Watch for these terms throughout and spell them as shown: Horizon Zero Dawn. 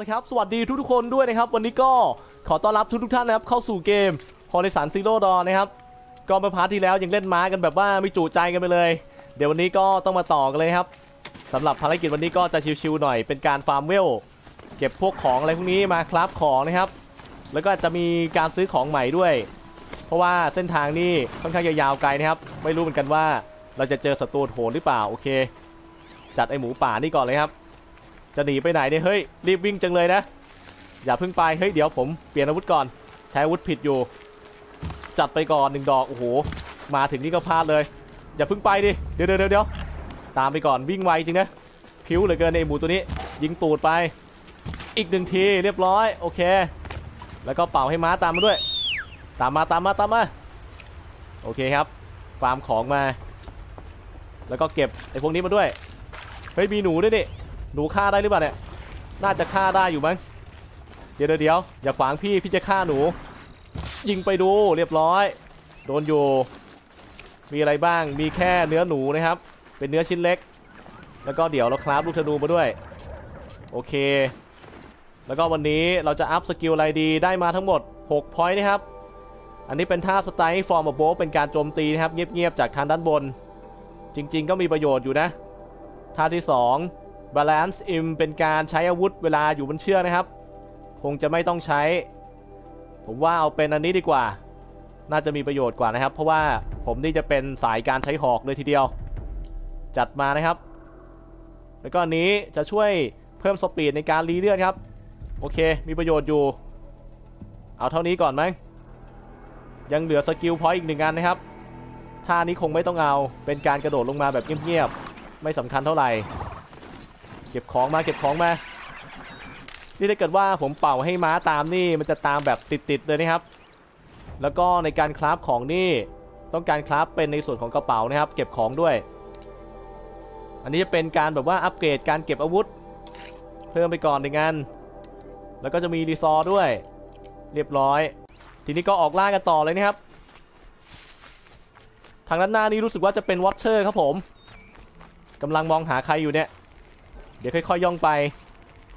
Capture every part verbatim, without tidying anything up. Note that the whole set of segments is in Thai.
สามนะครับสวัสดีทุกๆคนด้วยนะครับวันนี้ก็ขอต้อนรับทุกๆท่านนะครับเข้าสู่เกม Horizon Zero Dawn นะครับก็ไปพาร์ทที่แล้วยังเล่นม้ากันแบบว่าไม่จุใจกันไปเลยเดี๋ยววันนี้ก็ต้องมาต่อกันเลยครับสำหรับภารกิจวันนี้ก็จะชิวๆหน่อยเป็นการฟาร์มเวลเก็บพวกของอะไรพวกนี้มาคราฟของนะครับแล้วก็จะมีการซื้อของใหม่ด้วยเพราะว่าเส้นทางนี่ค่อนข้างยาวๆไกลนะครับไม่รู้เหมือนกันว่าเราจะเจอศัตรูโหดหรือเปล่าโอเคจัดไอหมูป่านี่ก่อนเลยครับจะหนีไปไหนเนี่ยเฮ้ยรีบวิ่งจังเลยนะอย่าเพิ่งไปเฮ้ยเดี๋ยวผมเปลี่ยนอาวุธก่อนใช้อาวุธผิดอยู่จัดไปก่อนหนึ่งดอกโอ้โหมาถึงนี่ก็พลาดเลยอย่าเพิ่งไปดิเดี๋ยวเดี๋ยวเดี๋ยวตามไปก่อนวิ่งไวจริงนะผิวเหลือเกินไอหมูตัวนี้ยิงตูดไปอีกหนึ่งทีเรียบร้อยโอเคแล้วก็เป่าให้ม้าตามมาด้วยตามมาตามมาตามมาโอเคครับฟาร์มของมาแล้วก็เก็บไอพวกนี้มาด้วยเฮ้ยมีหนูด้วยนี่หนูฆ่าได้หรือเปล่าเนี่ยน่าจะฆ่าได้อยู่มั้งเดี๋ยวเดี๋ยวอย่าขวางพี่พี่จะฆ่าหนูยิงไปดูเรียบร้อยโดนอยู่มีอะไรบ้างมีแค่เนื้อหนูนะครับเป็นเนื้อชิ้นเล็กแล้วก็เดี๋ยวเราคราฟลูกธนูมาด้วยโอเคแล้วก็วันนี้เราจะอัพสกิลอะไรดีได้มาทั้งหมดหก พอยต์ นะครับอันนี้เป็นท่าสไตล์ฟอร์มโบเป็นการโจมตีนะครับเงียบๆจากทางด้านบนจริงๆก็มีประโยชน์อยู่นะท่าที่สองBalance Im เป็นการใช้อาวุธเวลาอยู่บนเชือกนะครับคงจะไม่ต้องใช้ผมว่าเอาเป็นอันนี้ดีกว่าน่าจะมีประโยชน์กว่านะครับเพราะว่าผมนี่จะเป็นสายการใช้หอกเลยทีเดียวจัดมานะครับแล้วก็อันนี้จะช่วยเพิ่มสปีดในการรีเลือดครับโอเคมีประโยชน์อยู่เอาเท่านี้ก่อนไหมยังเหลือสกิลพอยต์อีกหนึ่งงานนะครับท่านี้คงไม่ต้องเอาเป็นการกระโดดลงมาแบบเงียบๆไม่สำคัญเท่าไหร่เก็บของมาเก็บของมานี่ถ้าเกิดว่าผมเป่าให้ม้าตามนี่มันจะตามแบบติดๆเลยนะครับแล้วก็ในการคราฟของนี่ต้องการคราฟเป็นในส่วนของกระเป๋านะครับเก็บของด้วยอันนี้จะเป็นการแบบว่าอัปเกรดการเก็บอาวุธเพิ่มไปก่อนหนึ่งอันแล้วก็จะมีรีซอร์ด้วยเรียบร้อยทีนี้ก็ออกล่ากันต่อเลยนะครับทางด้านหน้านี้รู้สึกว่าจะเป็นวอชเชอร์ครับผมกำลังมองหาใครอยู่เนี่ยเดี๋ยวค่อยๆย่องไป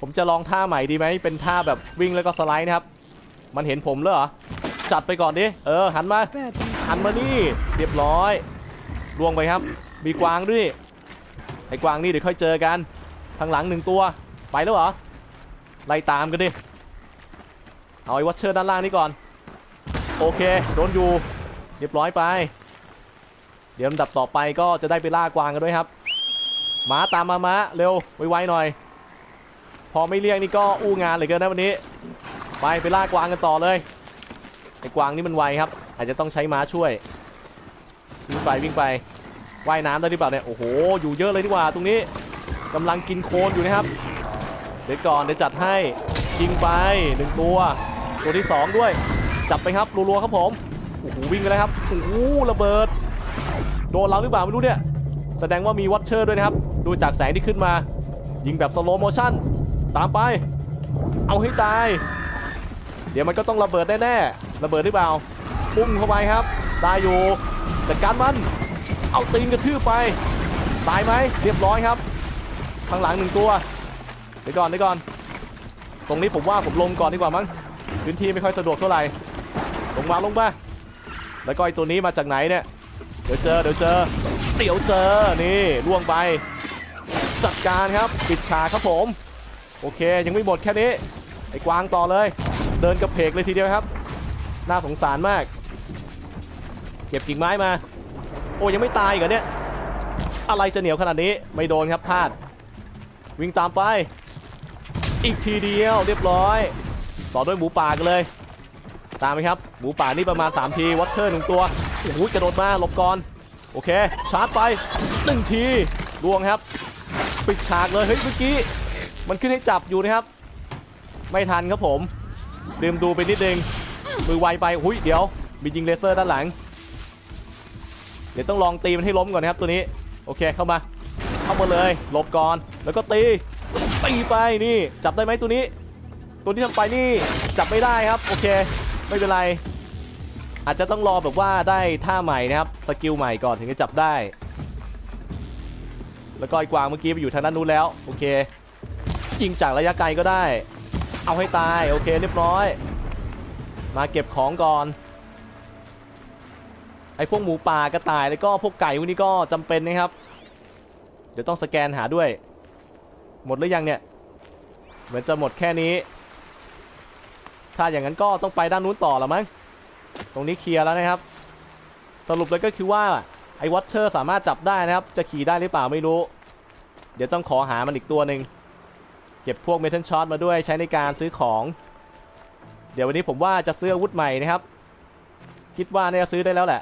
ผมจะลองท่าใหม่ดีไหมเป็นท่าแบบวิ่งแล้วก็สไลด์นะครับมันเห็นผมแล้วเหรอจัดไปก่อนดิเออหันมาหันมานี่เรียบร้อยล่วงไปครับมีกวางด้วยไอ้กวางนี่เดี๋ยวค่อยเจอกันทางหลังหนึ่งตัวไปแล้วเหรอไล่ตามกันดิเอาไอ้วัชเชอร์ด้านล่างนี่ก่อนโอเคโดนอยู่เรียบร้อยไปเดี๋ยวลำดับต่อไปก็จะได้ไปล่ากวางกันด้วยครับม้าตามมาม้าเร็วไวๆหน่อยพอไม่เรียกนี่ก็อู้งานเลยเกินนะวันนี้ไปไปล่ากวางกันต่อเลยไอ้กวางนี่มันไวครับอาจจะต้องใช้ม้าช่วยวิ่งไปวิ่งไปว่ายน้ำได้หรือเปล่าเนี่ยโอ้โหอยู่เยอะเลยดีกว่าตรงนี้กำลังกินโคลนอยู่นะครับเดี๋ยวก่อนเดี๋ยวจัดให้ยิงไปหนึ่งตัวตัวที่สองด้วยจับไปครับรัวๆครับผมโอ้โหวิ่งไปเลยครับโอ้โหระเบิดโดนเราหรือเปล่าไม่รู้เนี่ยแสดงว่ามีวัตเชอร์ด้วยนะครับดูจากแสงที่ขึ้นมายิงแบบสโลโมชั่นตามไปเอาให้ตายเดี๋ยวมันก็ต้องระเบิดแน่ๆระเบิดหรือเปล่าพุ่งเข้าไปครับตายอยู่จัดการมันเอาตีนกระทืบไปตายไหมเรียบร้อยครับข้างหลังหนึ่งตัวเดี๋ยวก่อนเดี๋ยวก่อนตรงนี้ผมว่าผมลงก่อนดีกว่ามั้งพื้นที่ไม่ค่อยสะดวกเท่าไหร่ลงมาลงมาแล้วก็ไอตัวนี้มาจากไหนเนี่ยเดี๋ยวเจอเดี๋ยวเจอเดี๋ยวเจอนี่ล่วงไปจัดการครับปิดฉากครับผมโอเคยังไม่หมดแค่นี้ไอ้กวางต่อเลยเดินกระเพกเลยทีเดียวครับน่าสงสารมากเก็บกิ่งไม้มาโอ้ยังไม่ตายเหรอเนี่ยอะไรจะเหนียวขนาดนี้ไม่โดนครับพลาดวิ่งตามไปอีกทีเดียวเรียบร้อยต่อด้วยหมูป่ากันเลยตามไหมครับหมูป่านี่ประมาณสามทีวัตเชอร์หนึ่งตัวโอ้โหกระโดดมาหลบก่อนโอเคชาร์จไปหนึ่งทีล่วงครับปิดฉากเลยเฮ้ยเมื่อกี้มันขึ้นให้จับอยู่นะครับไม่ทันครับผมลืมดูไปนิดนึงมือไวไปหุ้ยเดี๋ยวมียิงเลเซอร์ด้านหลังเดี๋ยวต้องลองตีมันให้ล้มก่อนนะครับตัวนี้โอเคเข้ามาเข้ามาเลยหลบก่อนแล้วก็ตีตีไปนี่จับได้ไหมตัวนี้ตัวที่ทำไปนี่จับไม่ได้ครับโอเคไม่เป็นไรอาจจะต้องรอแบบว่าได้ท่าใหม่นะครับสกิลใหม่ก่อนถึงจะจับได้แล้วก็ไอ้กวางเมื่อกี้ไปอยู่ทางด้านนู้นแล้วโอเคยิงจากระยะไกลก็ได้ เอาให้ตายโอเคเรียบร้อยมาเก็บของก่อนไอ้พวกหมูป่ากระต่ายแล้วก็พวกไก่พวกนี้ก็จำเป็นนะครับเดี๋ยวต้องสแกนหาด้วยหมดหรือยังเนี่ยเหมือนจะหมดแค่นี้ถ้าอย่างนั้นก็ต้องไปด้านนู้นต่อแล้วมั้งตรงนี้เคลียร์แล้วนะครับสรุปแล้วก็คือว่าไอ้วอตเชอร์สามารถจับได้นะครับจะขี่ได้หรือเปล่าไม่รู้เดี๋ยวต้องขอหามันอีกตัวหนึ่งเก็บพวกเมทัลช็อตมาด้วยใช้ในการซื้อของเดี๋ยววันนี้ผมว่าจะซื้ออาวุธใหม่นะครับคิดว่าน่าจะซื้อได้แล้วแหละ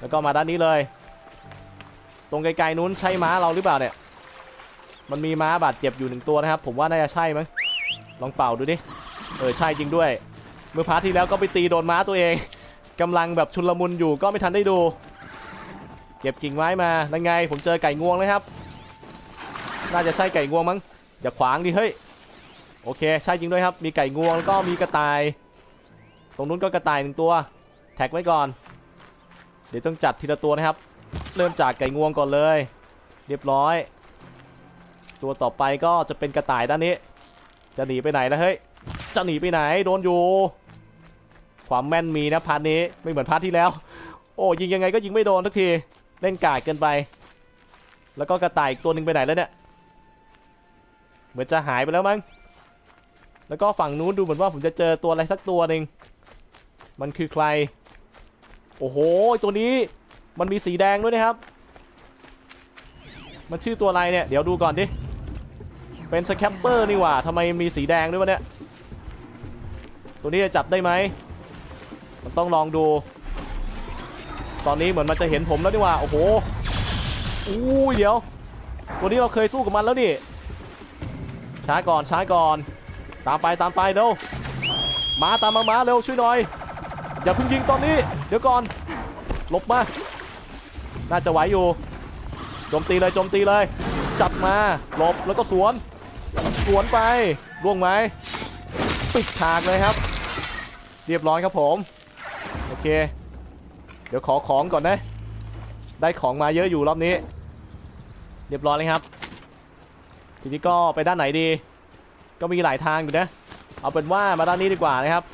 แล้วก็มาด้านนี้เลยตรงไกลๆนู้นใช่ม้าเราหรือเปล่าเนี่ยมันมีม้าบาดเจ็บอยู่หนึ่งตัวนะครับผมว่าน่าจะใช่มั้งลองเป่าดูดิเออใช่จริงด้วยเมื่อพาร์ทที่แล้วก็ไปตีโดนม้าตัวเองกำลังแบบชุลมุนอยู่ก็ไม่ทันได้ดูเก็บกิ่งไม้มานั่นไงผมเจอไก่งวงเลยครับน่าจะใช่ไก่งวงมั้งอย่าขวางดิเฮ้ยโอเคใช่จริงด้วยครับมีไก่งวงแล้วก็มีกระต่ายตรงนู้นก็กระต่ายหนึ่งตัวแท็กไว้ก่อนเดี๋ยวต้องจัดทีละตัวนะครับเริ่มจากไก่งวงก่อนเลยเรียบร้อยตัวต่อไปก็จะเป็นกระต่ายด้านนี้จะหนีไปไหนแล้วเฮ้ยจะหนีไปไหนโดนอยู่ความแม่นมีนะพาร์ทนี้ไม่เหมือนพาร์ทที่แล้วโอ้ยิงยังไงก็ยิงไม่โดนทุกทีเล่นกาดเกินไปแล้วก็กระต่ายอีกตัวหนึ่งไปไหนแล้วเนี่ยเหมือนจะหายไปแล้วมั้งแล้วก็ฝั่งนู้นดูเหมือนว่าผมจะเจอตัวอะไรสักตัวหนึ่งมันคือใครโอ้โหตัวนี้มันมีสีแดงด้วยนะครับมันชื่อตัวอะไรเนี่ยเดี๋ยวดูก่อนดิเป็นสแคปเปอร์นี่หว่าทำไมมีสีแดงด้วยวะเนี่ยตัวนี้จะจับได้ไหมมันต้องลองดูตอนนี้เหมือนมันจะเห็นผมแล้วนี่ว่าโอ้โหอู้ยเดี๋ยวตัวนี้เราเคยสู้กับมันแล้วนี่ช้าก่อนช้าก่อนตามไปตามไปเร็วมาตามมามาเร็วช่วยหน่อยอย่าเพิ่งยิงตอนนี้เดี๋ยวก่อนหลบมาน่าจะไหวอยู่โจมตีเลยโจมตีเลยจับมาหลบแล้วก็สวนสวนไปล่วงไหมปิดฉากเลยครับเรียบร้อยครับผมโอเคเดี๋ยวขอของก่อนนะได้ของมาเยอะอยู่รอบนี้เรียบร้อยเลยครับทีนี้ก็ไปด้านไหนดีก็มีหลายทางอยู่นะเอาเป็นว่ามาด้านนี้ดีกว่านะครับ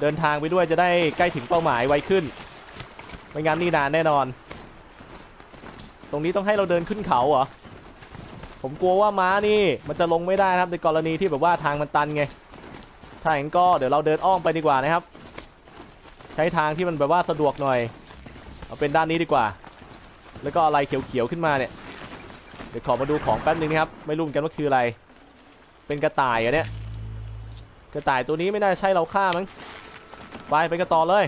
เดินทางไปด้วยจะได้ใกล้ถึงเป้าหมายไวขึ้นไม่งั้นนี่นานแน่นอนตรงนี้ต้องให้เราเดินขึ้นเขาเหรอผมกลัวว่าม้านี่มันจะลงไม่ได้นะครับในกรณีที่แบบว่าทางมันตันไงถ้าอย่างนั้นก็เดี๋ยวเราเดินอ้อมไปดีกว่านะครับใช้ทางที่มันแบบว่าสะดวกหน่อยเอาเป็นด้านนี้ดีกว่าแล้วก็อะไรเขียวๆขึ้นมาเนี่ยเดี๋ยวขอมาดูของแป๊บนึงนะครับไม่รู้เหมือนกันว่าคืออะไรเป็นกระต่ายอ่ะเนี่ยกระต่ายตัวนี้ไม่น่าใช่เราฆ่ามั้งไปไปกันต่อเลย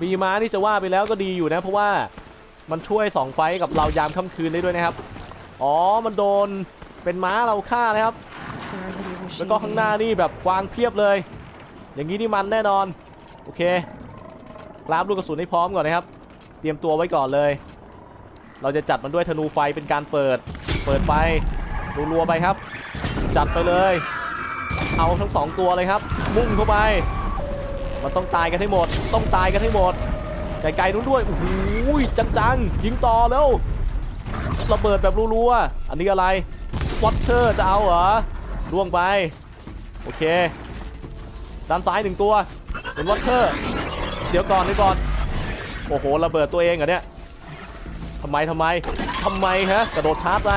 มีม้านี่จะว่าไปแล้วก็ดีอยู่นะเพราะว่ามันช่วยส่องไฟกับเรายามค่ำคืนได้ด้วยนะครับอ๋อมันโดนเป็นม้าเราฆ่านะครับแล้วก็ข้างหน้านี่แบบกวางเพียบเลยอย่างนี้นี่มันแน่นอนโอเคกราฟลูกกระสุนให้พร้อมก่อนนะครับเตรียมตัวไว้ก่อนเลยเราจะจัดมันด้วยธนูไฟเป็นการเปิดเปิดไปรัวๆไปครับจัดไปเลยเอาทั้งสองตัวเลยครับมุ่งเข้าไปมันต้องตายกันให้หมดต้องตายกันให้หมดไกลๆนู้นด้วยโอ้โหจังๆยิงต่อแล้วระเบิดแบบรัวๆอันนี้อะไรวอตเชอร์จะเอาเหรอล่วงไปโอเคด้านซ้ายหนึ่งตัวเป็นวอตเชอร์เดี๋ยวก่อนเดี๋ยวก่อนโอ้โหระเบิดตัวเองเหรอเนี่ยทำไมทำไมทำไมฮะกระโดดชาร์จไป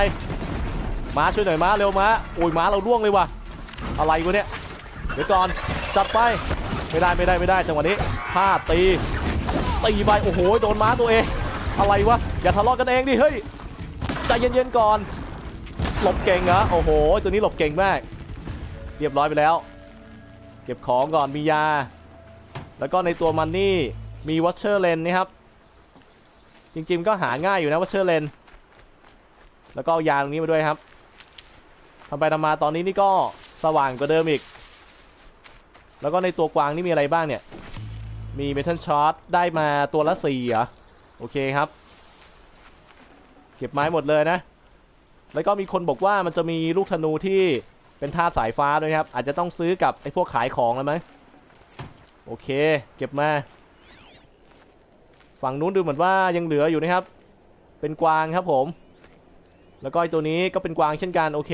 ม้าช่วยหน่อยม้าเร็วม้าโอ้ยม้าเราล่วงเลยว่ะอะไรวะเนี่ยเดี๋ยวก่อนจัดไปไม่ได้ไม่ได้ไม่ได้จังหวะนี้พลาดตีตีไปโอ้โหโดนม้าตัวเองอะไรวะอย่าทะเลาะกันเองดิเฮ้ยใจเย็นๆก่อนหลบเก่งเหรอโอ้โหตัวนี้หลบเก่งมากเรียบร้อยไปแล้วเก็บของก่อนมียาแล้วก็ในตัวมันนี่มีวัชเชอร์เลนนะครับจริงๆก็หาง่ายอยู่นะวัชเชอร์เลนแล้วก็ยาตรงนี้มาด้วยครับทำไปทำมาตอนนี้นี่ก็สว่างกว่าเดิมอีกแล้วก็ในตัวกวางนี่มีอะไรบ้างเนี่ยมีเมทัลช็อตได้มาตัวละสี่เหรอโอเคครับเก็บไม้หมดเลยนะแล้วก็มีคนบอกว่ามันจะมีลูกธนูที่เป็นธาตุสายฟ้าด้วยครับอาจจะต้องซื้อกับไอ้พวกขายของแล้วมั้ยโอเคเก็บมาฝั่งนู้นดูเหมือนว่ายังเหลืออยู่นะครับเป็นกวางครับผม แล้วก็ไอตัวนี้ก็เป็นกวางเช่นกันโอเค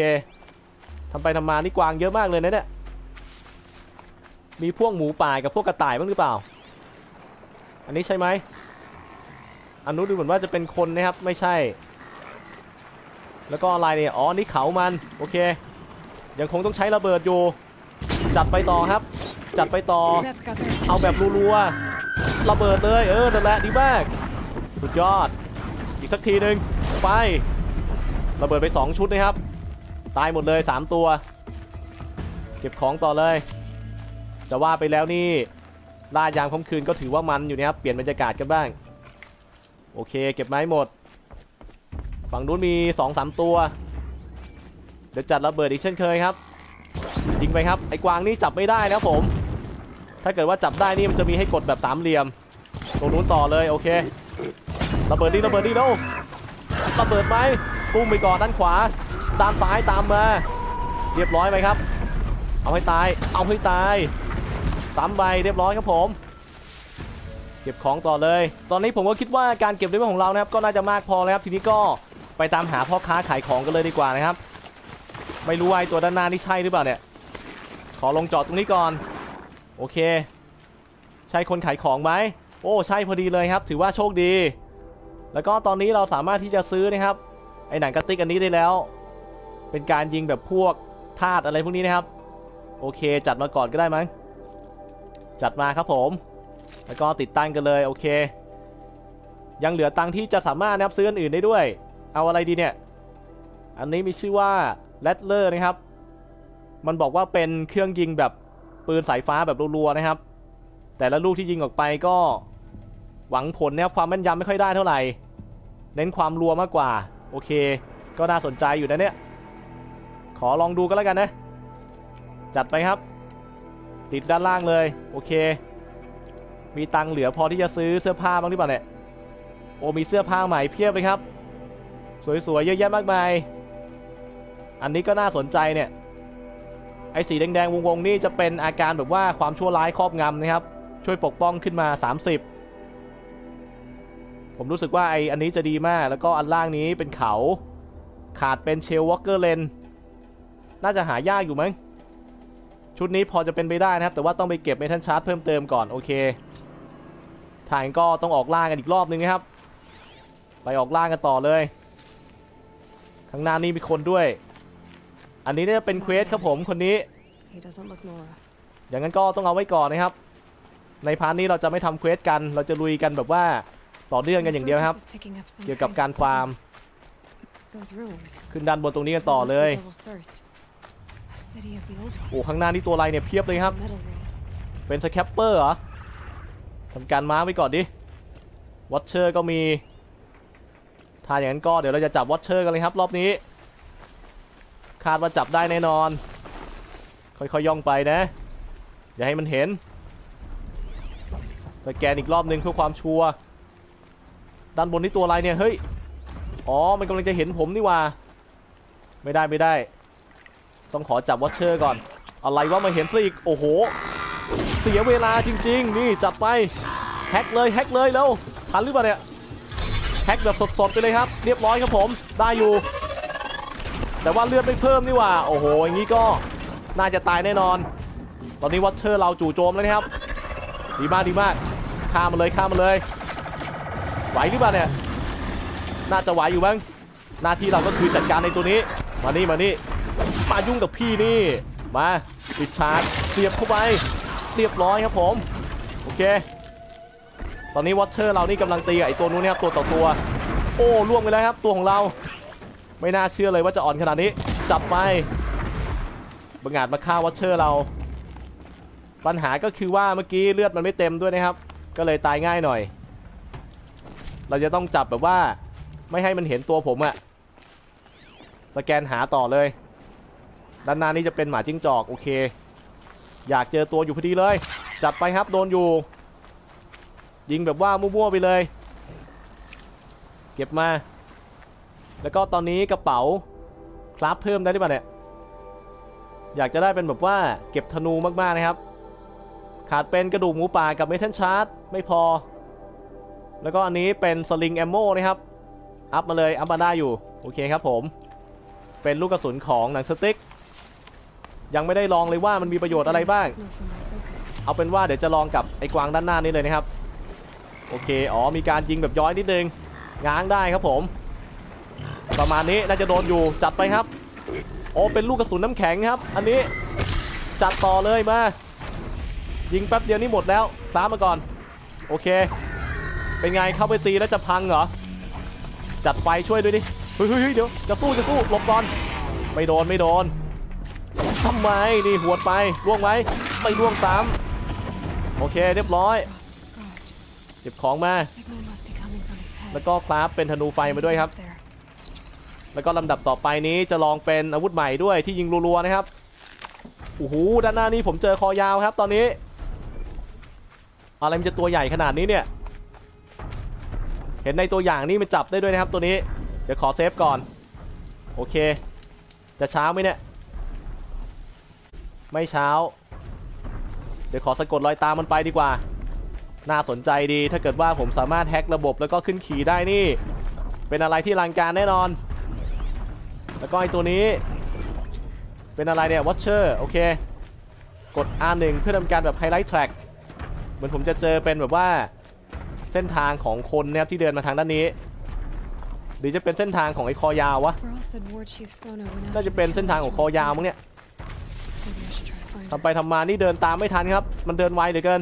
ทำไปทำมานี่กวางเยอะมากเลยนะเนี่ยมีพวกหมูป่ากับพวกกระต่ายบ้างหรือเปล่าอันนี้ใช่ไหมอันนู้นดูเหมือนว่าจะเป็นคนนะครับไม่ใช่แล้วก็อะไรเนี่ยอ๋อนี่เขามันโอเคยังคงต้องใช้ระเบิดอยู่จัดไปต่อครับจัดไปต่อเอาแบบรัวๆระเบิดเลยเออนั่นแหละดีมากสุดยอดอีกสักทีหนึ่งไประเบิดไปสองชุดนะครับตายหมดเลยสามตัวเก็บของต่อเลยจะว่าไปแล้วนี่ล่ายามค่ำคืนก็ถือว่ามันอยู่นะครับเปลี่ยนบรรยากาศกันบ้างโอเคเก็บไม้หมดฝั่งนู้นมี สองสาม ตัวเดี๋ยวจัดระเบิดอีกเช่นเคยครับยิงไปครับไอ้กวางนี่จับไม่ได้นะผมถ้าเกิดว่าจับได้นี่มันจะมีให้กดแบบสามเหลี่ยมตรงนู้นต่อเลยโอเคระเบิดดิระเบิดดิแล้วระเบิดไหมปุ้มไปก่อนด้านขวาตามซ้ายตามมาเรียบร้อยไหมครับเอาให้ตายเอาให้ตายสามใบเรียบร้อยครับผมเก็บของต่อเลยตอนนี้ผมก็คิดว่าการเก็บได้ของเรานะครับก็น่าจะมากพอแล้วครับทีนี้ก็ไปตามหาพ่อค้าขายของกันเลยดีกว่านะครับไม่รู้ว่าตัวด้านหน้านี่ใช่หรือเปล่าเนี่ยขอลงจอดตรงนี้ก่อนโอเคใช่คนขายของไหมโอ้ใช่พอดีเลยครับถือว่าโชคดีแล้วก็ตอนนี้เราสามารถที่จะซื้อนะครับไอ้หนังกระติกอันนี้ได้แล้วเป็นการยิงแบบพวกธาตุอะไรพวกนี้นะครับโอเคจัดมาก่อนก็ได้มั้งจัดมาครับผมแล้วก็ติดตั้งกันเลยโอเคยังเหลือตังค์ที่จะสามารถนะครับซื้ออันอื่นได้ด้วยเอาอะไรดีเนี่ยอันนี้มีชื่อว่าแรดเลอร์นะครับมันบอกว่าเป็นเครื่องยิงแบบปืนสายฟ้าแบบรัวๆนะครับแต่ละลูกที่ยิงออกไปก็หวังผลนะครับความแม่นยำไม่ค่อยได้เท่าไหร่เน้นความรัวมากกว่าโอเคก็น่าสนใจอยู่นะเนี่ยขอลองดูก็แล้วกันนะจัดไปครับติดด้านล่างเลยโอเคมีตังเหลือพอที่จะซื้อเสื้อผ้าบ้างหรือเปล่าเนี่ยโอ้มีเสื้อผ้าใหม่เพียบเลยครับสวยๆเยอะแยะมากมายอันนี้ก็น่าสนใจเนี่ยไอ้สีแดงๆวงๆนี่จะเป็นอาการแบบว่าความชั่วร้ายครอบงำนะครับช่วยปกป้องขึ้นมาสามสิบผมรู้สึกว่าไอ้อันนี้จะดีมากแล้วก็อันล่างนี้เป็นเขาขาดเป็นเชลวอล์กเกอร์เลนน่าจะหายากอยู่มั้งชุดนี้พอจะเป็นไปได้นะครับแต่ว่าต้องไปเก็บเมทัลชาร์จเพิ่มเติมก่อนโอเคทางก็ต้องออกล่ากันอีกรอบนึงนะครับไปออกล่ากันต่อเลยข้างหน้านี้มีคนด้วยอันนี้เนี่ยเป็นเควสครับผมคนนี้อย่างนั้นก็ต้องเอาไว้ก่อนนะครับในพาร์ทนี้เราจะไม่ทำเควสกันเราจะลุยกันแบบว่าต่อเนื่องกันอย่างเดียวครับเกี่ยวกับการฟาร์มขึ้นด้านบนตรงนี้กันต่อเลยโอ้ข้างหน้านี่ตัวอะไรเนี่ยเพียบเลยครับเป็นสแคปเปอร์เหรอทำการม้าไว้ก่อนดิวอชเชอร์ก็มีถ้าอย่างนั้นก็เดี๋ยวเราจะจับวอชเชอร์กันเลยครับรอบนี้คาดว่าจับได้แน่นอนค่อยๆ ย่องไปนะอย่าให้มันเห็นสแกนอีกรอบนึงเพื่อความชัวร์ด้านบนนี่ตัวอะไรเนี่ยเฮ้ยอ๋อมันกำลังจะเห็นผมนี่ว่าไม่ได้ไม่ได้ต้องขอจับวอชเชอร์ก่อนอะไรว่ามาเห็นซะอีกโอ้โหเสียเวลาจริงๆนี่จับไปแฮกเลยแฮกเลยแล้วทันหรือเปล่าเนี่ยแฮกแบบสดๆไปเลยครับเรียบร้อยครับผมได้อยู่แต่ว่าเลือดไม่เพิ่มนี่ว่าโอ้โหอย่างนี้ก็น่าจะตายแน่นอนตอนนี้วอชเชอร์เราจู่โจมแล้วนะครับดีมากดีมากข้ามมาเลยข้ามมาเลยไหวหรือเปล่าเนี่ยน่าจะไหวอยู่บ้างหน้าที่เราก็คือจัดการในตัวนี้มานี่มานี่มายุ่งกับพี่นี่มาปิดฉากเสียบเข้าไปเรียบร้อยครับผมโอเคตอนนี้วอชเชอร์เรานี่กำลังตีไอ้ตัวนู้นนะครับตัวต่อตัวโอ้ล่วงไปแล้วครับตัวของเราไม่น่าเชื่อเลยว่าจะอ่อนขนาดนี้จับไปบังอาจมาฆ่าวอชเชอร์เราปัญหาก็คือว่าเมื่อกี้เลือดมันไม่เต็มด้วยนะครับก็เลยตายง่ายหน่อยเราจะต้องจับแบบว่าไม่ให้มันเห็นตัวผมอะสแกนหาต่อเลยด้านหน้านี้จะเป็นหมาจิ้งจอกโอเคอยากเจอตัวอยู่พอดีเลยจับไปครับโดนอยู่ยิงแบบว่ามั่วๆไปเลยเก็บมาแล้วก็ตอนนี้กระเป๋าคราฟเพิ่มได้หรือเปล่าเนี่ยอยากจะได้เป็นแบบว่าเก็บธนูมากๆนะครับขาดเป็นกระดูกหมูป่ากับเมทัลชาร์จไม่พอแล้วก็อันนี้เป็นสลิงแอมโม่นะครับ อัพมาเลยอัพมาได้อยู่โอเคครับผมเป็นลูกกระสุนของหนังสติ๊กยังไม่ได้ลองเลยว่ามันมีประโยชน์อะไรบ้างเอาเป็นว่าเดี๋ยวจะลองกับไอ้กวางด้านหน้านี้เลยนะครับโอเคอ๋อมีการยิงแบบย้อยนิดนึงง้างได้ครับผมประมาณนี้น่าจะโดนอยู่จัดไปครับโอ้เป็นลูกกระสุนน้ำแข็งครับอันนี้จัดต่อเลยมายิงแป๊บเดียวนี่หมดแล้วซ้ำมาก่อนโอเคเป็นไงเข้าไปตีแล้วจะพังเหรอจัดไฟช่วยด้วยดิเฮ้ยเฮ้ยเดี๋ยวจะสู้จะสู้หลบก่อนไม่โดนไม่โดนทำไมนี่หัวไปล่วงไหมไม่ล่วงตามโอเคเรียบร้อยเก็บของมาแล้วก็คราฟเป็นธนูไฟมาด้วยครับแล้วก็ลำดับต่อไปนี้จะลองเป็นอาวุธใหม่ด้วยที่ยิงรัวๆนะครับโอ้โหด้านหน้านี้ผมเจอคอยาวครับตอนนี้อะไรมันจะตัวใหญ่ขนาดนี้เนี่ยเห็นในตัวอย่างนี่มันจับได้ด้วยนะครับตัวนี้เดี๋ยวขอเซฟก่อนโอเคจะเช้าไหมเนี่ยไม่เช้าเดี๋ยวขอสะกดรอยตามมันไปดีกว่าน่าสนใจดีถ้าเกิดว่าผมสามารถแฮ็กระบบแล้วก็ขึ้นขี่ได้นี่เป็นอะไรที่อลังการแน่นอนแล้วก็ไอตัวนี้เป็นอะไรเนี่ยวอชเชอร์โอเคกด อาร์ หนึ่ง เพื่อทำการแบบไฮไลท์แทร็กเหมือนผมจะเจอเป็นแบบว่าเส้นทางของคนนะครับที่เดินมาทางด้านนี้หรือจะเป็นเส้นทางของไอ้คอยาววะน่าจะเป็นเส้นทางของคอยาวมั้งเนี่ยทำไปทำมานี่เดินตามไม่ทันครับมันเดินไวเหลือเกิน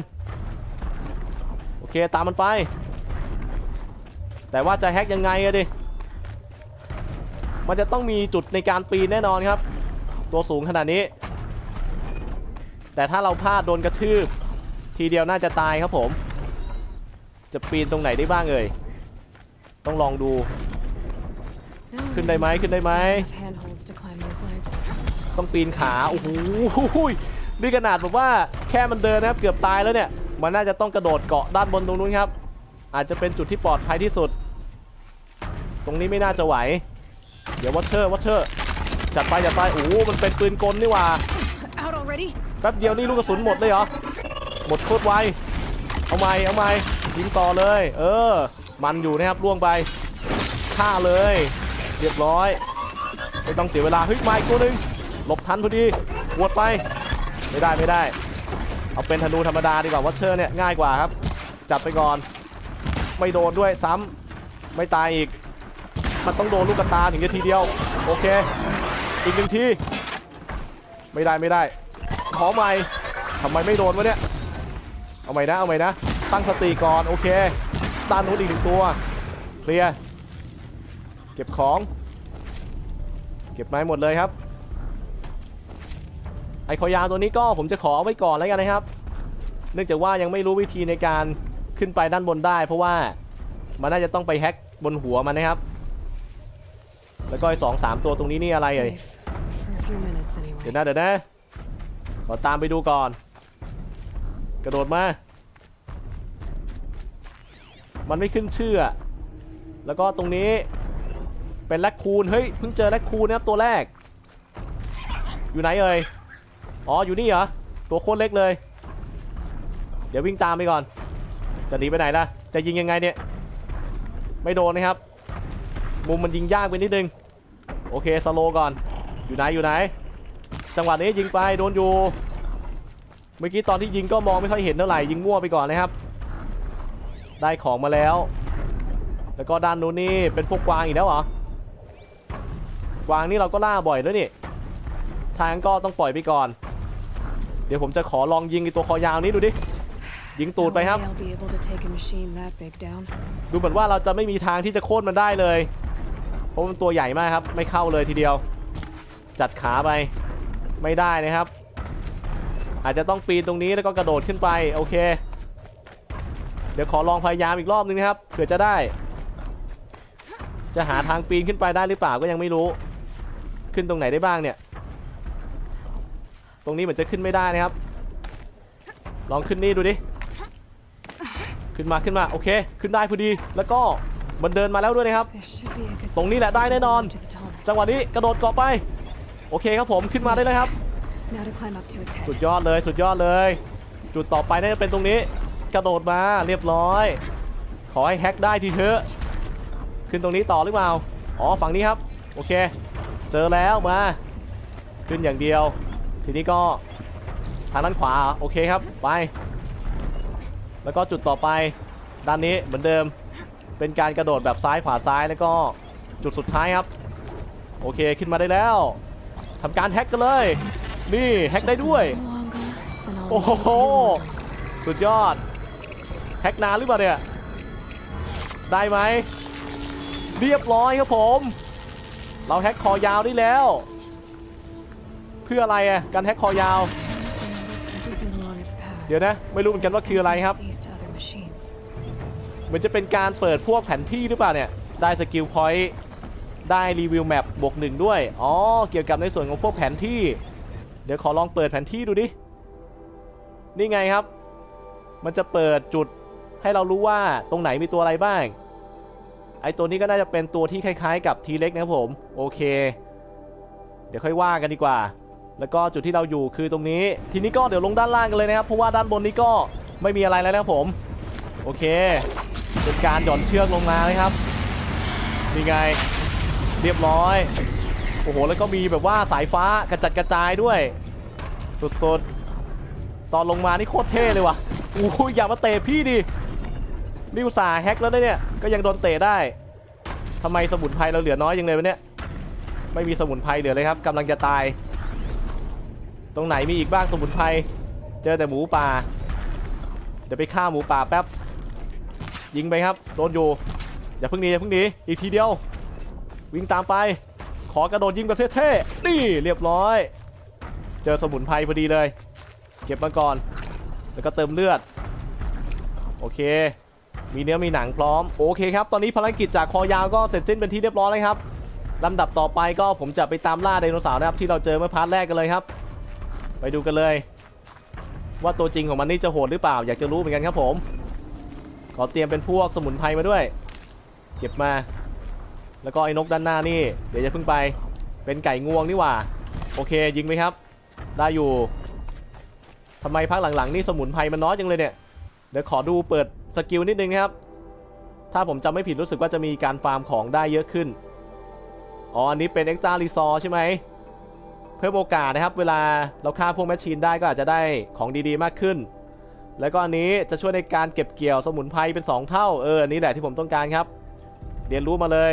โอเคตามมันไปแต่ว่าจะแฮ็กยังไงอะดิมันจะต้องมีจุดในการปีนแน่นอนครับตัวสูงขนาดนี้แต่ถ้าเราพลาดโดนกระทืบทีเดียวน่าจะตายครับผมจะปีนตรงไหนได้บ้างเอ่ยต้องลองดูขึ้นได้ไหมขึ้นได้ไหมต้องปีนขาโอ้โหนี่ขนาดแบบว่าแค่มันเดินนะครับเกือบตายแล้วเนี่ยมันน่าจะต้องกระโดดเกาะด้านบนตรงนู้นครับอาจจะเป็นจุดที่ปลอดภัยที่สุดตรงนี้ไม่น่าจะไหวเดี๋ยววัชเชอร์วัชเชอร์จัดไปจัดไปโอ้โหมันเป็นปืนกลนี่หว่าแป๊บเดียวนี่ลูกกระสุนหมดเลยเหรอหมดโคตรไวเอาไม้เอาไม้ยิงต่อเลยเออมันอยู่นะครับล่วงไปฆ่าเลยเรียบร้อยไม่ต้องเสียเวลาเฮ้ยไม้ตัวนึงหลบทันพอดีหวดไปไม่ได้ไม่ได้เอาเป็นธนูธรรมดาดีกว่าวัชเชอร์เนี่ยง่ายกว่าครับจับไปก่อนไม่โดนด้วยซ้ำไม่ตายอีกมันต้องโดนลูกกระตาถึงจะทีเดียวโอเคอีกหนึ่งทีไม่ได้ไม่ได้ขอใหม่ทำไมไม่โดนวะเนี่ยเอาใหม่นะเอาใหม่นะตั้งสติก่อนโอเคด้านนู้นอีกหนึ่งตัวเคลียร์เก็บของเก็บไม้หมดเลยครับไอ้คอยาวตัวนี้ก็ผมจะขอไว้ก่อนแล้วกันนะครับเนื่องจากว่ายังไม่รู้วิธีในการขึ้นไปด้านบนได้เพราะว่ามันน่าจะต้องไปแฮ็กบนหัวมันนะครับแล้วก็ไอ้สองสามตัวตรงนี้นี่อะไรเอ่ยเดี๋ยวนะเดี๋ยวนะขอตามไปดูก่อนกระโดดมามันไม่ขึ้นชื่อแล้วก็ตรงนี้เป็นแร็คคูนเฮ้ยเพิ่งเจอแร็คคูนนะครับตัวแรกอยู่ไหนเอ่ยอ๋ออยู่นี่เหรอตัวโคตรเล็กเลยเดี๋ยววิ่งตามไปก่อนจะหนีไปไหนล่ะจะยิงยังไงเนี่ยไม่โดนนะครับมุมมันยิงยากไปนิดนึงโอเคสโลก่อนอยู่ไหนอยู่ไหนจังหวะนี้ยิงไปโดนอยู่เมื่อกี้ตอนที่ยิงก็มองไม่ค่อยเห็นเท่าไหร่ยิงมั่วไปก่อนนะครับได้ของมาแล้วแล้วก็ด้านนู้นนี่เป็นพวกกวางอีกแล้วเหรอกวางนี่เราก็ล่าบ่อยด้วยนี่ทางก็ต้องปล่อยไปก่อนเดี๋ยวผมจะขอลองยิงตัวคอยาวนี้ดูดิยิงตูดไปครับดูเหมือนว่าเราจะไม่มีทางที่จะโค่นมันได้เลยเพราะมันตัวใหญ่มากครับไม่เข้าเลยทีเดียวจัดขาไปไม่ได้นะครับอาจจะต้องปีนตรงนี้แล้วก็กระโดดขึ้นไปโอเคเดี๋ยวขอลองพยายามอีกรอบนึงนะครับเผื่อจะได้จะหาทางปีนขึ้นไปได้หรือเปล่าก็ยังไม่รู้ขึ้นตรงไหนได้บ้างเนี่ยตรงนี้เหมือนจะขึ้นไม่ได้นะครับลองขึ้นนี่ดูดิขึ้นมาขึ้นมาโอเคขึ้นได้พอดีแล้วก็มันเดินมาแล้วด้วยนะครับตรงนี้แหละได้แน่นอนจังหวะนี้กระโดดเกาะไปโอเคครับผมขึ้นมาได้เลยครับสุดยอดเลยสุดยอดเลยจุดต่อไปน่าจะเป็นตรงนี้กระโดดมาเรียบร้อยขอให้แฮ็กได้ทีเถอะ ขึ้นตรงนี้ต่อหรือเปล่าอ๋อฝั่งนี้ครับโอเคเจอแล้วมาขึ้นอย่างเดียวทีนี้ก็ทางด้านขวาโอเคครับไปแล้วก็จุดต่อไปด้านนี้เหมือนเดิมเป็นการกระโดดแบบซ้ายขวาซ้ายแล้วก็จุดสุดท้ายครับโอเคขึ้นมาได้แล้วทำการแฮกกันเลยนี่แฮกได้ด้วยโอ้โหสุดยอดแฮกนานหรือเปล่าเนี่ยได้ไหมเรียบร้อยครับผมเราแฮกคอยาวได้แล้วเพื่ออะไรอ่ะการแฮกคอยาวเดี๋ยวนะไม่รู้เหมือนกันว่าคืออะไรครับมันจะเป็นการเปิดพวกแผนที่หรือเปล่าเนี่ยได้สกิลพอยต์ได้รีวิวแมปบวกหนึ่งด้วยอ๋อเกี่ยวกับในส่วนของพวกแผนที่เดี๋ยวขอลองเปิดแผนที่ดูดินี่ไงครับมันจะเปิดจุดให้เรารู้ว่าตรงไหนมีตัวอะไรบ้างไอตัวนี้ก็น่าจะเป็นตัวที่คล้ายๆกับทีเล็กนะครับผมโอเคเดี๋ยวค่อยว่ากันดีกว่าแล้วก็จุดที่เราอยู่คือตรงนี้ทีนี้ก็เดี๋ยวลงด้านล่างกันเลยนะครับเพราะว่าด้านบนนี้ก็ไม่มีอะไรแล้วนะครับผมโอเคเป็นการหย่อนเชือกลงมาเลยครับนี่ไงเรียบร้อยโอ้โหแล้วก็มีแบบว่าสายฟ้ากระจัดกระจายด้วยสุดๆตอนลงมานี่โคตรเท่เลยว่ะโอ้ยอย่ามาเตะพี่ดินี่อุตส่าห์แฮกแล้วเนี่ยก็ยังโดนเตะได้ทำไมสมุนไพรเราเหลือน้อยยังเลยวะเนี่ยไม่มีสมุนไพรเหลือเลยครับกำลังจะตายตรงไหนมีอีกบ้างสมุนไพรเจอแต่หมูป่าเดี๋ยวไปฆ่าหมูป่าแป๊บยิงไปครับโดนอยู่อย่าเพิ่งหนีอย่าเพิ่งหนีอีกทีเดียววิ่งตามไปขอกระโดดยิงแบบเท่ๆนี่เรียบร้อยเจอสมุนไพรพอดีเลยเก็บมาก่อนแล้วก็เติมเลือดโอเคมีเนื้อมีหนังพร้อมโอเคครับตอนนี้ภารกิจจากคอยาวก็เสร็จสิ้นเป็นที่เรียบร้อยแล้วครับลำดับต่อไปก็ผมจะไปตามล่าไดโนเสาร์นะครับที่เราเจอเมื่อพาร์ทแรกกันเลยครับไปดูกันเลยว่าตัวจริงของมันนี่จะโหดหรือเปล่าอยากจะรู้เหมือนกันครับผมขอเตรียมเป็นพวกสมุนไพรมาด้วยเก็บมาแล้วก็ไอ้นกด้านหน้านี่เดี๋ยวจะพึ่งไปเป็นไก่งวงนี่หว่าโอเคยิงไหมครับได้อยู่ทำไมพักหลังๆนี่สมุนไพรมันน้อยจังเลยเนี่ยเดี๋ยวขอดูเปิดสกิลนิดนึงครับถ้าผมจำไม่ผิดรู้สึกว่าจะมีการฟาร์มของได้เยอะขึ้นอ๋ออันนี้เป็นเอ็กซ์ตร้ารีซอร์ใช่ไหมเพิ่มโอกาสนะครับเวลาเราฆ่าพวกแมชชีนได้ก็อาจจะได้ของดีๆมากขึ้นแล้วก็อันนี้จะช่วยในการเก็บเกี่ยวสมุนไพรเป็นสองเท่าเอออันนี้แหละที่ผมต้องการครับเรียนรู้มาเลย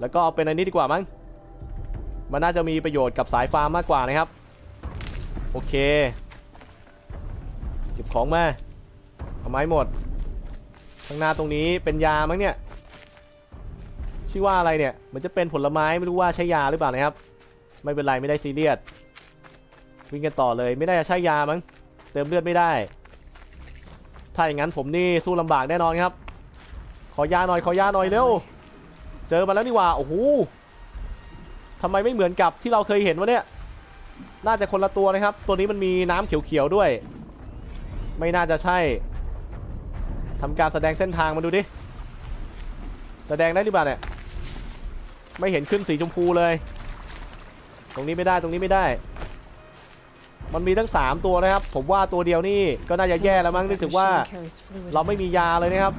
แล้วก็เอาเป็นอันนี้ดีกว่ามั้งมันน่าจะมีประโยชน์กับสายฟาร์มมากกว่านะครับโอเคเก็บของมาเอาไม้หมดข้างหน้าตรงนี้เป็นยามั้งเนี่ยชื่อว่าอะไรเนี่ยมันจะเป็นผลไม้ไม่รู้ว่าใช้ยาหรือเปล่านะครับไม่เป็นไรไม่ได้ซีเรียสวิ่งกันต่อเลยไม่ได้ใช้ยามั้งเติมเลือดไม่ได้ถ้าอย่างนั้นผมนี่สู้ลำบากแน่นอนครับขอยาหน่อยขอยาหน่อยเร็วเจอมาแล้วนี่ว่าโอ้โหทำไมไม่เหมือนกับที่เราเคยเห็นวะเนี่ยน่าจะคนละตัวนะครับตัวนี้มันมีน้ำเขียวๆด้วยไม่น่าจะใช่ทำการแสดงเส้นทางมาดูดิแสดงได้หรือเปล่าเนี่ยไม่เห็นขึ้นสีชมพูเลยตรงนี้ไม่ได้ตรงนี้ไม่ได้มันมีทั้งสามตัวนะครับผมว่าตัวเดียวนี่ก็น่าจะแย่แล้วมั้งรู้สึกว่าเราไม่มียาเลยนะครับ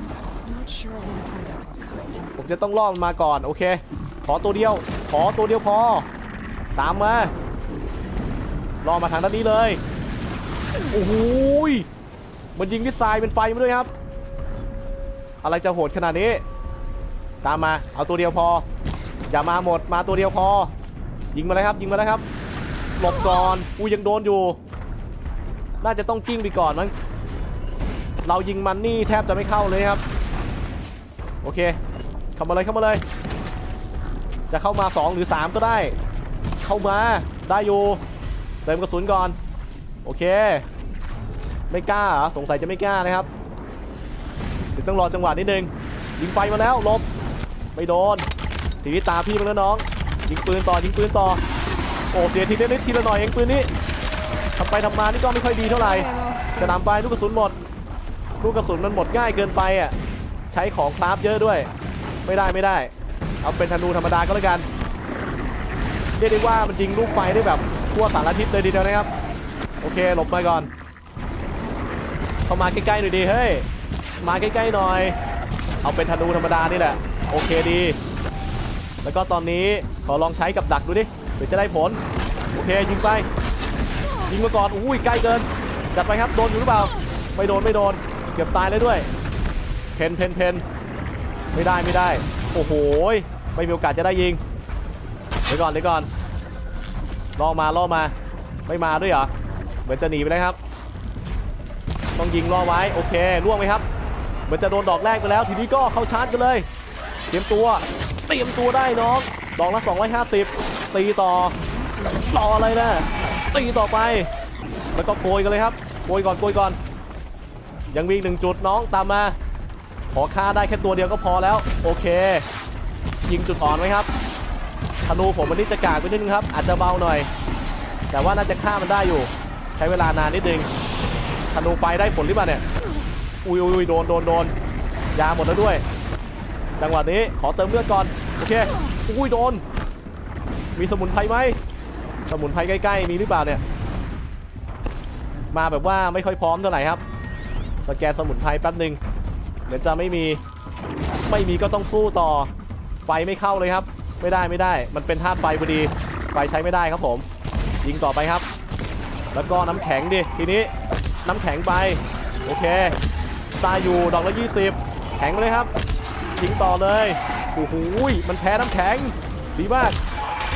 ผมจะต้องล่อมันมาก่อนโอเคขอตัวเดียวขอตัวเดียวพอตามมาล่อมาทางด้านนี้เลยโอ้โหมันยิงด้วยทรายเป็นไฟมาด้วยครับอะไรจะโหดขนาดนี้ตามมาเอาตัวเดียวพออย่ามาหมดมาตัวเดียวพอยิงมาเลยครับยิงมาเลยครับหลบก่อนอุ้ยยังโดนอยู่น่าจะต้องกิ้งไปก่อนมั้งเรายิงมันนี่แทบจะไม่เข้าเลยครับโอเคเข้ามาเลยเข้ามาเลยจะเข้ามาสองหรือสามก็ได้เข้ามาได้อยู่เติมกระสุนก่อนโอเคไม่กล้าเหรอสงสัยจะไม่กล้านะครับเดี๋ยวต้องรอจังหวะนิดนึงยิงไฟมาแล้วหลบไม่โดนทีนี้ตาพี่มาแล้วน้องยิงปืนต่อยิงปืนต่อโอ้เดี๋ยวทีเล็กทีละหน่อยเองปืนนี้ทำไปทำมานี่ก็ไม่ค่อยดีเท่าไหร่จะนำไปลูกกระสุนหมดลูกกระสุนมันหมดง่ายเกินไปอ่ะใช้ของคราฟเยอะด้วยไม่ได้ไม่ได้เอาเป็นธนูธรรมดาก็แล้วกันเรียกได้ว่ามันยิงลูกไฟได้แบบทั่วสารทิศเลยทีเดียวนะครับโอเคหลบไปก่อนเข้ามาใกล้ๆหน่อยดีเฮ้ยมาใกล้ๆหน่อยเอาเป็นธนูธรรมดานี่แหละ โอเคดีแล้วก็ตอนนี้ขอลองใช้กับดักดูดิหรือจะได้ผลโอเคยิงไปยิงมาก่อนอุ้ยใกล้เกินจัดไปครับโดนอยู่หรือเปล่าไม่โดนไม่โดนเกือบตายเลยด้วยเพนเพนเพนไม่ได้ไม่ได้โอ้โหไม่มีโอกาสจะได้ยิงเดี๋ยวก่อนเดี๋ยวก่อนล่อมาล่อมาไม่มาด้วยเหรอเหมือนจะหนีไปแล้วครับต้องยิงล่อไว้โอเคล่วงไหมครับเหมือนจะโดนดอกแรกไปแล้วทีนี้ก็เข้าชาร์จกันเลยเตรียมตัวเตรียมตัวได้น้องดอกละสองร้อยห้าสิบตีต่อต่ออะไรนะตีต่อไปแล้วก็โกยกันเลยครับโกยก่อนโกยก่อนยังมีอีกหนึ่งจุดน้องตามมาขอฆ่าได้แค่ตัวเดียวก็พอแล้วโอเคยิงจุดอ่อนไว้ครับธนูผมวันนี้จะกากไปนิดนึงครับอาจจะเบาหน่อยแต่ว่าน่าจะฆ่ามันได้อยู่ใช้เวลานานนิดนึงธนูไฟได้ผลหรือเปล่าเนี่ยอุ้ยอุ้ยโดนโดนโดนยาหมดแล้วด้วยจังหวะนี้ขอเติมเลือดก่อนโอเคอุ้ยโดนมีสมุนไพรไหมสมุนไพรใกล้ๆมีหรือเปล่าเนี่ยมาแบบว่าไม่ค่อยพร้อมเท่าไหร่ครับสแกนสมุนไพรแป๊บนึงเดี๋ยวจะไม่มีไม่มีก็ต้องสู้ต่อไฟไม่เข้าเลยครับไม่ได้ไม่ได้มันเป็นธาตุไฟพอดีไฟใช้ไม่ได้ครับผมยิงต่อไปครับแล้วก็น้ำแข็งดิทีนี้น้ำแข็งไปโอเคตายอยู่ดอกละยี่สิบแข็งไปเลยครับยิงต่อเลยโอ้โหมันแพ้น้ำแข็งดีมาก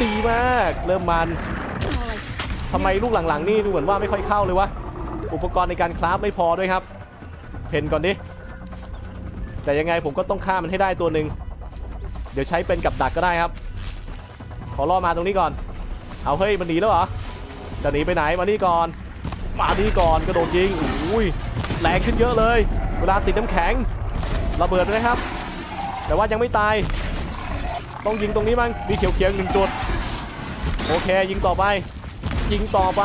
ดีมากเริ่มมันทำไมลูกหลังๆนี่ดูเหมือนว่าไม่ค่อยเข้าเลยวะอุปกรณ์ในการคราฟไม่พอด้วยครับเพนก่อนดิแต่ยังไงผมก็ต้องฆ่ามันให้ได้ตัวหนึ่งเดี๋ยวใช้เป็นกับดักก็ได้ครับขอล่อมาตรงนี้ก่อนเอาเฮ้ยมันหนีแล้วเหรอจะหนีไปไหนมานี่ก่อนมานี่ก่อนกระโดดยิงอุ้ยแรงขึ้นเยอะเลยเวลาติดน้ำแข็งระเบิดเลยครับแต่ว่ายังไม่ตายต้องยิงตรงนี้มั้งมีเขียวเขียวหนึ่งจุดโอเคยิงต่อไปยิงต่อไป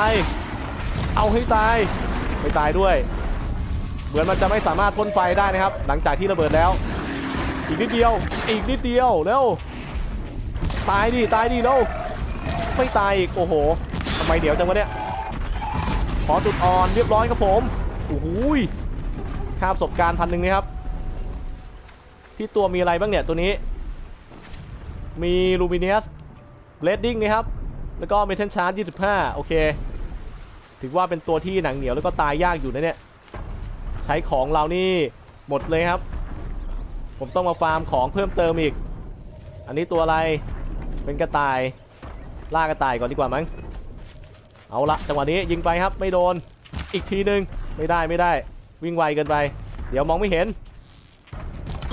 เอาให้ตายไม่ตายด้วยเหมือนมันจะไม่สามารถพ่นไฟได้นะครับหลังจากที่ระเบิดแล้วอีกนิดเดียวอีกนิดเดียวเร็วตายดิตายดิเร็วไม่ตายอีกโอ้โหทำไมเดี๋ยวจังวะเนี่ยขอจุดอ่อนเรียบร้อยครับผมโอ้โหค่าประสบการณ์พันหนึ่งนะครับที่ตัวมีอะไรบ้างเนี่ยตัวนี้มีลูมิเนียสเบลดดิ้งนะครับแล้วก็เมทัลชาร์จยี่สิบห้าโอเคถือว่าเป็นตัวที่หนังเหนียวแล้วก็ตายยากอยู่นะเนี่ยใช้ของเรานี่หมดเลยครับผมต้องมาฟาร์มของเพิ่มเติมอีกอันนี้ตัวอะไรเป็นกระต่ายล่ากระต่ายก่อนดีกว่ามั้งเอาละจังหวะนี้ยิงไปครับไม่โดนอีกทีนึงไม่ได้ไม่ได้วิ่งไวเกินไปเดี๋ยวมองไม่เห็น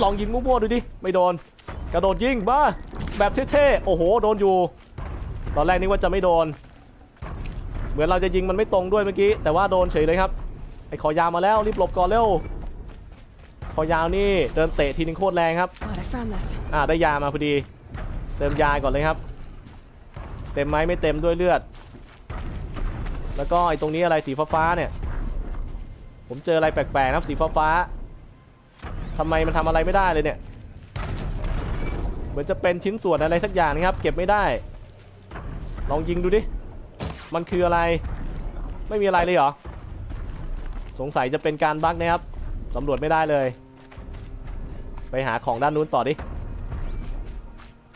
ลองยิงมั่วๆดูดิไม่โดนกระโดดยิงบ้าแบบเท่ๆโอ้โหโดนอยู่ตอนแรกนึกว่าจะไม่โดนเหมือนเราจะยิงมันไม่ตรงด้วยเมื่อกี้แต่ว่าโดนเฉยเลยครับไอ้คอยาวมาแล้วรีบหลบก่อนเร็วคอยาวนี่เดินเตะทีนึงโคตรแรงครับอ่าได้ยามาพอดีเติมยาก่อนเลยครับเต็มไหมไม่เต็มด้วยเลือดแล้วก็ไอ้ตรงนี้อะไรสีฟ้าๆเนี่ยผมเจออะไรแปลกๆครับสีฟ้าๆทำไมมันทำอะไรไม่ได้เลยเนี่ยเหมือนจะเป็นชิ้นส่วนอะไรสักอย่างนะครับเก็บไม่ได้ลองยิงดูดิมันคืออะไรไม่มีอะไรเลยเหรอสงสัยจะเป็นการบั๊กนะครับสำรวจไม่ได้เลยไปหาของด้านนู้นต่อดิ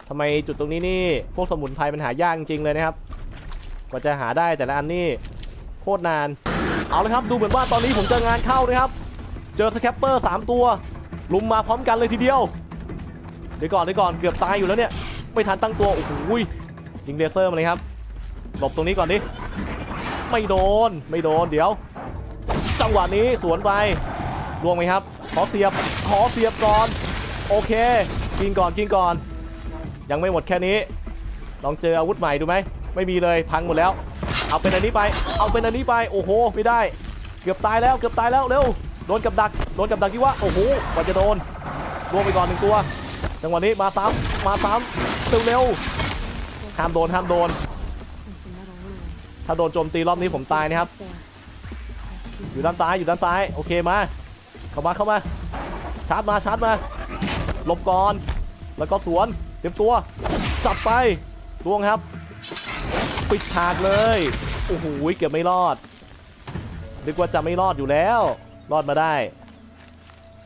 ทำไมจุดตรงนี้นี่พวกสมุนไพรมันหายากจริงเลยนะครับกว่าจะหาได้แต่ละอันนี่โคตรนานเอาเลยครับดูเหมือนว่าตอนนี้ผมเจองานเข้านะครับเจอสแคปเปอร์สามตัวลุมมาพร้อมกันเลยทีเดียวเดี๋ยวก่อนเดี๋ยวก่อนเกือบตายอยู่แล้วเนี่ยไม่ทันตั้งตัวโอ้โหยิงเลเซอร์มาเลยครับหลบตรงนี้ก่อนดิไม่โดนไม่โดนเดี๋ยวจังหวะนี้สวนไปลวงไหมครับขอเสียบขอเสียบก่อนโอเคกินก่อนกินก่อนยังไม่หมดแค่นี้ลองเจออาวุธใหม่ดูไหมไม่มีเลยพังหมดแล้วเอาเป็นอันนี้ไปเอาเป็นอันนี้ไปโอ้โหไม่ได้เกือบตายแล้วเกือบตายแล้วเร็วโดนกับดักโดนกับดักที่ว่าโอ้โหกว่าจะโดนลวงไปก่อนหนึ่งตัวจังหวะนี้มาซ้ำมาซ้ำเร็วๆห้ามโดนห้ามโดนถ้าโดนโจมตีรอบนี้ผมตายนะครับอยู่ด้านซ้ายอยู่ด้านซ้ายโอเคมาเข้ามาเข้ามาชาร์จมาชาร์จมาหลบก่อนแล้วก็สวนเตรียมตัวจับไปลวงครับปิดฉากเลยโอ้โหเกือบไม่รอดนึกว่าจะไม่รอดอยู่แล้วรอดมาได้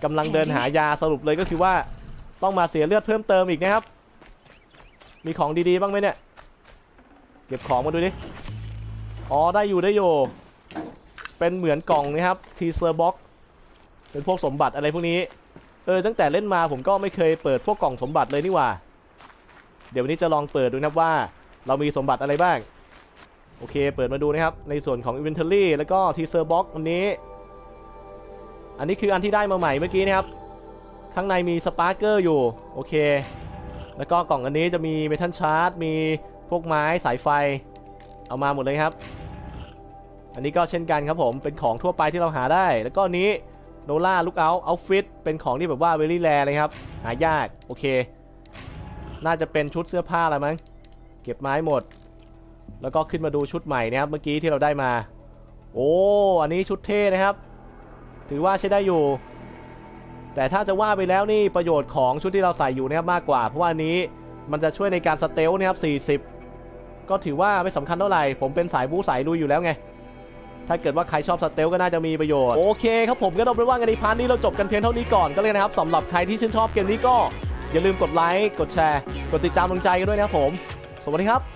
กำลังเดินหายาสรุปเลยก็คือว่า ต้องมาเสียเลือดเพิ่มเติมอีกนะครับมีของดีๆบ้างไหมเนี่ยเก็บของมาดูดิอ๋อได้อยู่ได้อยู่เป็นเหมือนกล่องนะครับทีเซอร์บ็อกเป็นพวกสมบัติอะไรพวกนี้เออตั้งแต่เล่นมาผมก็ไม่เคยเปิดพวกกล่องสมบัติเลยนี่หว่าเดี๋ยววันนี้จะลองเปิดดูนะครับว่าเรามีสมบัติอะไรบ้างโอเคเปิดมาดูนะครับในส่วนของ Inventory แล้วก็ Teaser Box อันนี้อันนี้คืออันที่ได้มาใหม่เมื่อกี้นะครับข้างในมี Sparker อยู่โอเคแล้วก็กล่องอันนี้จะมี Metal Shard มีพวกไม้สายไฟเอามาหมดเลยครับอันนี้ก็เช่นกันครับผมเป็นของทั่วไปที่เราหาได้แล้วก็นี้โนล่าลุคเอาท์เอาฟิตเป็นของที่แบบว่าเวลี่แรร์เลยครับหายากโอเคน่าจะเป็นชุดเสื้อผ้าอะไรมั้งเก็บไม้หมดแล้วก็ขึ้นมาดูชุดใหม่นะครับเมื่อกี้ที่เราได้มาโอ้อันนี้ชุดเท่นะครับถือว่าใช้ได้อยู่แต่ถ้าจะว่าไปแล้วนี่ประโยชน์ของชุดที่เราใส่อยู่นะครับมากกว่าเพราะว่านี้มันจะช่วยในการสเตลนะครับสี่สิบก็ถือว่าไม่สำคัญเท่าไหร่ผมเป็นสายบู๊สายลุยอยู่แล้วไงถ้าเกิดว่าใครชอบสเตลก็น่าจะมีประโยชน์โอเคครับผมก็เราไปว่ากันในพาร์ทนี้เราจบกันเพียงเท่านี้ก่อนก็เลยนะครับสำหรับใครที่ชื่นชอบเกมนี้ก็อย่าลืมกดไลค์กดแชร์กดติดตามกำลังใจกันด้วยนะครับผมสวัสดีครับ